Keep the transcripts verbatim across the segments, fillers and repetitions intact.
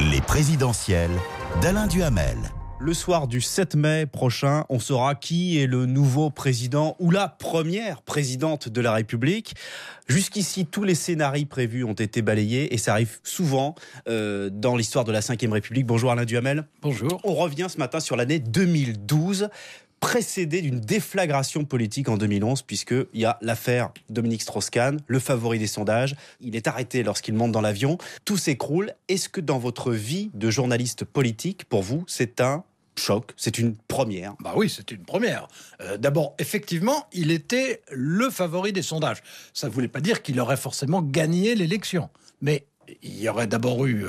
Les présidentielles d'Alain Duhamel. Le soir du sept mai prochain, on saura qui est le nouveau président ou la première présidente de la République. Jusqu'ici, tous les scénarios prévus ont été balayés et ça arrive souvent euh, dans l'histoire de la cinquième République. Bonjour Alain Duhamel. Bonjour. On revient ce matin sur l'année deux mille douze, précédée d'une déflagration politique en deux mille onze, puisqu'il y a l'affaire Dominique Strauss-Kahn, le favori des sondages. Il est arrêté lorsqu'il monte dans l'avion. Tout s'écroule. Est-ce que dans votre vie de journaliste politique, pour vous, c'est un choc, c'est une première? Bah oui, c'est une première. Euh, D'abord, effectivement, il était le favori des sondages. Ça ne voulait pas dire qu'il aurait forcément gagné l'élection. Mais il y aurait d'abord eu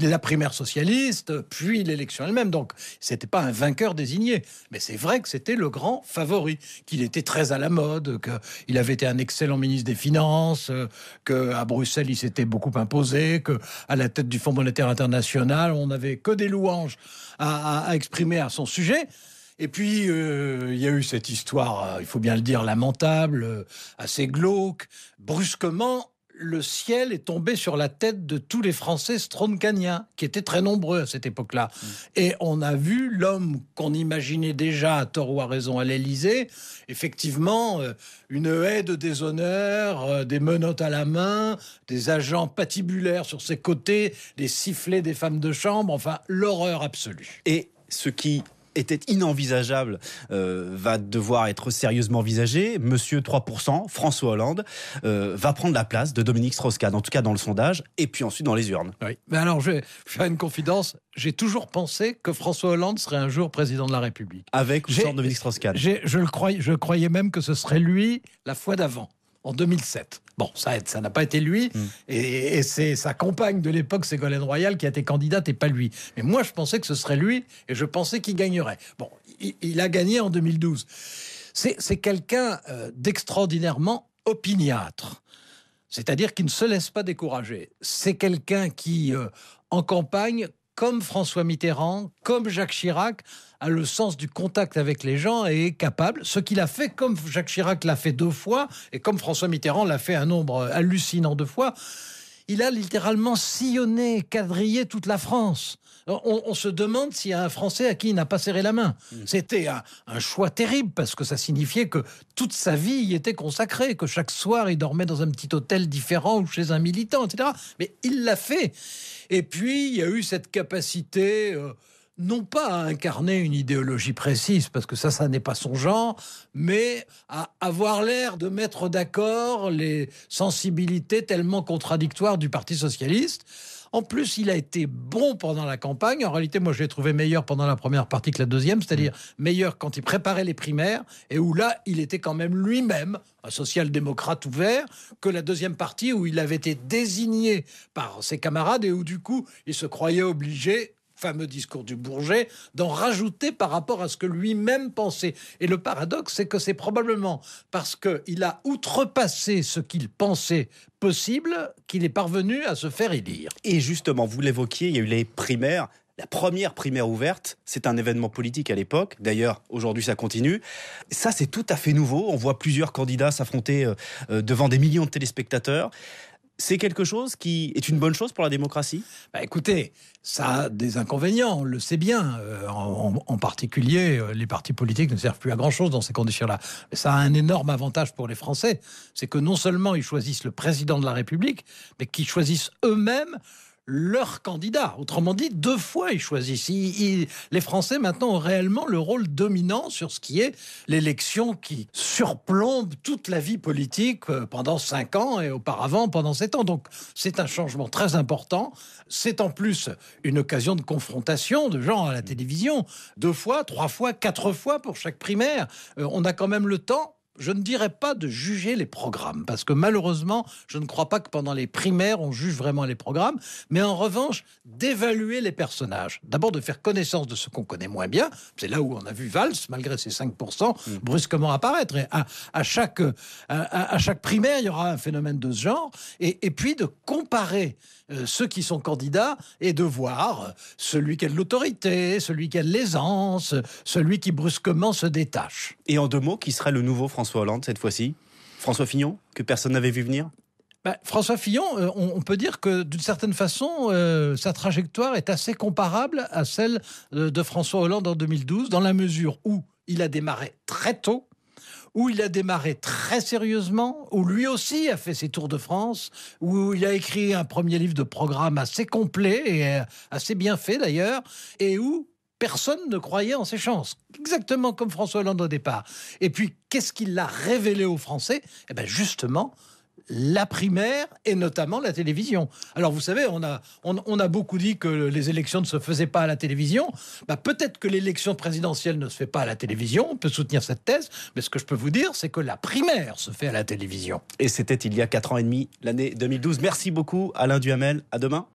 la primaire socialiste, puis l'élection elle-même. Donc, ce n'était pas un vainqueur désigné. Mais c'est vrai que c'était le grand favori, qu'il était très à la mode, qu'il avait été un excellent ministre des Finances, qu'à Bruxelles, il s'était beaucoup imposé, qu'à la tête du Fonds monétaire international, on n'avait que des louanges à, à, à exprimer à son sujet. Et puis, il euh, y a eu cette histoire, il faut bien le dire, lamentable, assez glauque, brusquement. Le ciel est tombé sur la tête de tous les Français strauss-kahniens, qui étaient très nombreux à cette époque-là. Mmh. Et on a vu l'homme qu'on imaginait déjà, à tort ou à raison, à l'Élysée, effectivement, euh, une haie de déshonneur, euh, des menottes à la main, des agents patibulaires sur ses côtés, des sifflets des femmes de chambre, enfin, l'horreur absolue. Et ce qui était inenvisageable euh, va devoir être sérieusement envisagé. Monsieur trois pour cent, François Hollande, euh, va prendre la place de Dominique Strauss-Kahn, en tout cas dans le sondage, et puis ensuite dans les urnes. Oui. Mais alors, je vais faire une confidence. J'ai toujours pensé que François Hollande serait un jour président de la République. Avec ou sans Dominique Strauss-Kahn. Je, le croyais, je croyais même que ce serait lui la fois d'avant, en deux mille sept. Bon, ça ça n'a pas été lui, mmh. et, et c'est sa compagne de l'époque, Ségolène Royal, qui a été candidate et pas lui. Mais moi, je pensais que ce serait lui, et je pensais qu'il gagnerait. Bon, il, il a gagné en deux mille douze. C'est quelqu'un euh, d'extraordinairement opiniâtre, c'est-à-dire qu'il ne se laisse pas décourager. C'est quelqu'un qui, euh, en campagne, comme François Mitterrand, comme Jacques Chirac, a le sens du contact avec les gens et est capable, ce qu'il a fait, comme Jacques Chirac l'a fait deux fois, et comme François Mitterrand l'a fait un nombre hallucinant de fois, il a littéralement sillonné, quadrillé toute la France. On, on se demande s'il y a un Français à qui il n'a pas serré la main. Mmh. C'était un, un choix terrible, parce que ça signifiait que toute sa vie y était consacrée, que chaque soir, il dormait dans un petit hôtel différent ou chez un militant, et cetera. Mais il l'a fait. Et puis, il y a eu cette capacité... Euh, non pas à incarner une idéologie précise, parce que ça, ça n'est pas son genre, mais à avoir l'air de mettre d'accord les sensibilités tellement contradictoires du Parti socialiste. En plus, il a été bon pendant la campagne. En réalité, moi, je l'ai trouvé meilleur pendant la première partie que la deuxième, c'est-à-dire meilleur quand il préparait les primaires, et où là, il était quand même lui-même un social-démocrate ouvert, que la deuxième partie où il avait été désigné par ses camarades et où, du coup, il se croyait obligé, fameux discours du Bourget, d'en rajouter par rapport à ce que lui-même pensait. Et le paradoxe, c'est que c'est probablement parce qu'il a outrepassé ce qu'il pensait possible qu'il est parvenu à se faire élire. Et justement, vous l'évoquiez, il y a eu les primaires. La première primaire ouverte, c'est un événement politique à l'époque. D'ailleurs, aujourd'hui, ça continue. Ça, c'est tout à fait nouveau. On voit plusieurs candidats s'affronter devant des millions de téléspectateurs. C'est quelque chose qui est une bonne chose pour la démocratie ? Bah écoutez, ça a des inconvénients, on le sait bien. Euh, en, en particulier, les partis politiques ne servent plus à grand-chose dans ces conditions-là. Mais ça a un énorme avantage pour les Français. C'est que non seulement ils choisissent le président de la République, mais qu'ils choisissent eux-mêmes leur candidat. Autrement dit, deux fois ils choisissent. Ils, ils, les Français maintenant ont réellement le rôle dominant sur ce qui est l'élection qui surplombe toute la vie politique pendant cinq ans et auparavant pendant sept ans. Donc c'est un changement très important. C'est en plus une occasion de confrontation de gens à la télévision. Deux fois, trois fois, quatre fois pour chaque primaire. Euh, on a quand même le temps. Je ne dirais pas de juger les programmes, parce que malheureusement, je ne crois pas que pendant les primaires, on juge vraiment les programmes, mais en revanche, d'évaluer les personnages. D'abord, de faire connaissance de ce qu'on connaît moins bien. C'est là où on a vu Valls, malgré ses cinq pour cent, mmh. brusquement apparaître. Et à, à, chaque, à, à chaque primaire, il y aura un phénomène de ce genre. Et, et puis, de comparer euh, ceux qui sont candidats et de voir celui qui a de l'autorité, celui qui a de l'aisance, celui qui brusquement se détache. Et en deux mots, qui serait le nouveau François François Hollande cette fois-ci? François Fillon, que personne n'avait vu venir? Bah, François Fillon, euh, on, on peut dire que d'une certaine façon, euh, sa trajectoire est assez comparable à celle de, de François Hollande en deux mille douze, dans la mesure où il a démarré très tôt, où il a démarré très sérieusement, où lui aussi a fait ses tours de France, où il a écrit un premier livre de programme assez complet et assez bien fait d'ailleurs, et où personne ne croyait en ses chances. Exactement comme François Hollande au départ. Et puis, qu'est-ce qu'il a révélé aux Français? Eh bien, justement, la primaire et notamment la télévision. Alors, vous savez, on a, on, on a beaucoup dit que les élections ne se faisaient pas à la télévision. Bah, peut-être que l'élection présidentielle ne se fait pas à la télévision. On peut soutenir cette thèse. Mais ce que je peux vous dire, c'est que la primaire se fait à la télévision. Et c'était il y a quatre ans et demi, l'année deux mille douze. Merci beaucoup, Alain Duhamel. À demain.